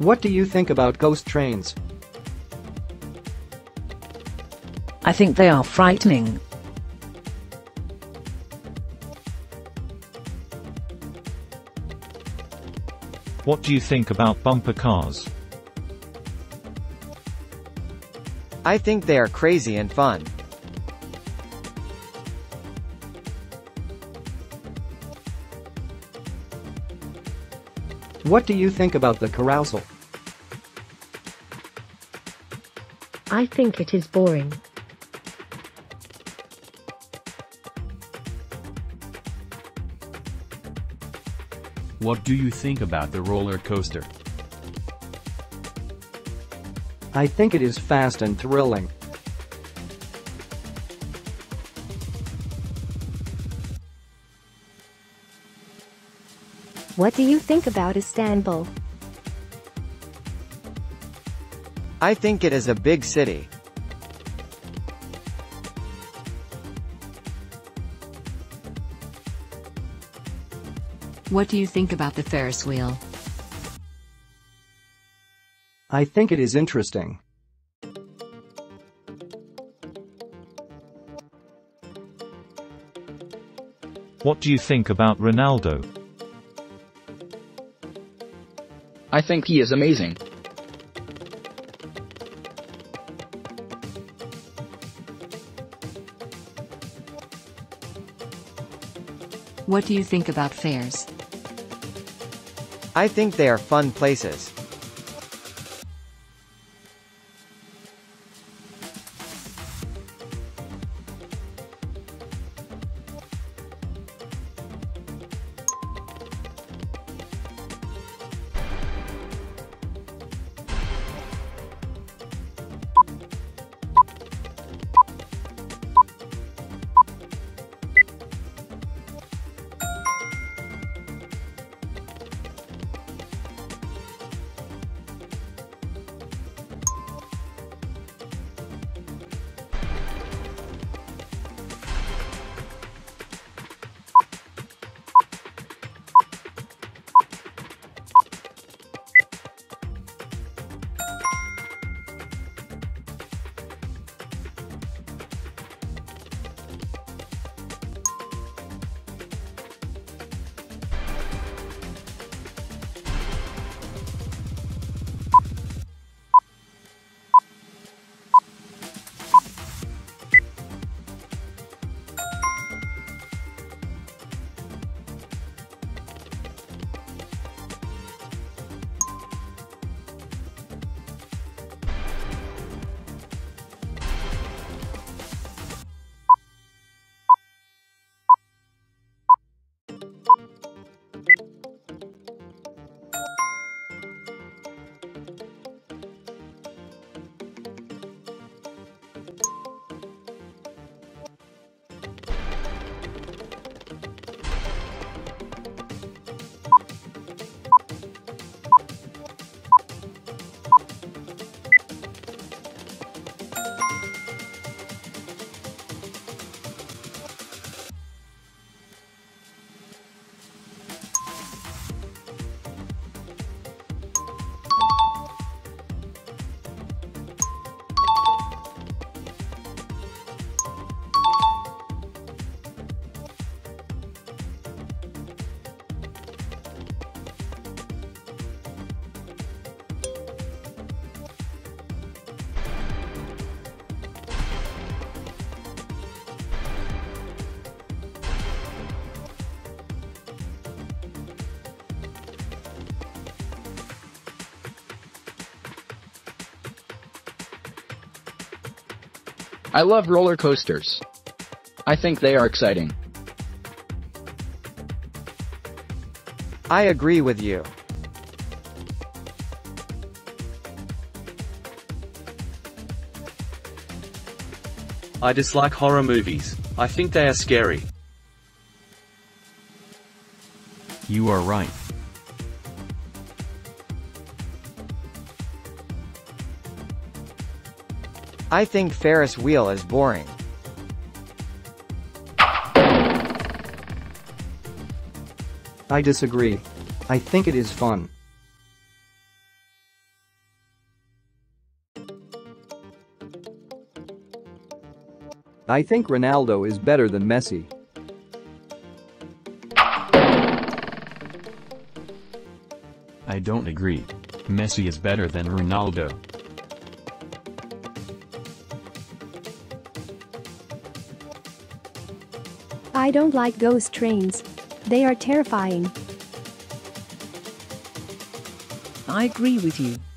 What do you think about ghost trains? I think they are frightening. What do you think about bumper cars? I think they are crazy and fun. What do you think about the carousel? I think it is boring. What do you think about the roller coaster? I think it is fast and thrilling. What do you think about Istanbul? I think it is a big city. What do you think about the Ferris wheel? I think it is interesting. What do you think about Ronaldo? I think he is amazing. What do you think about fairs? I think they are fun places. I love roller coasters. I think they are exciting. I agree with you. I dislike horror movies. I think they are scary. You are right. I think Ferris wheel is boring. I disagree. I think it is fun. I think Ronaldo is better than Messi. I don't agree. Messi is better than Ronaldo. I don't like ghost trains. They are terrifying. I agree with you.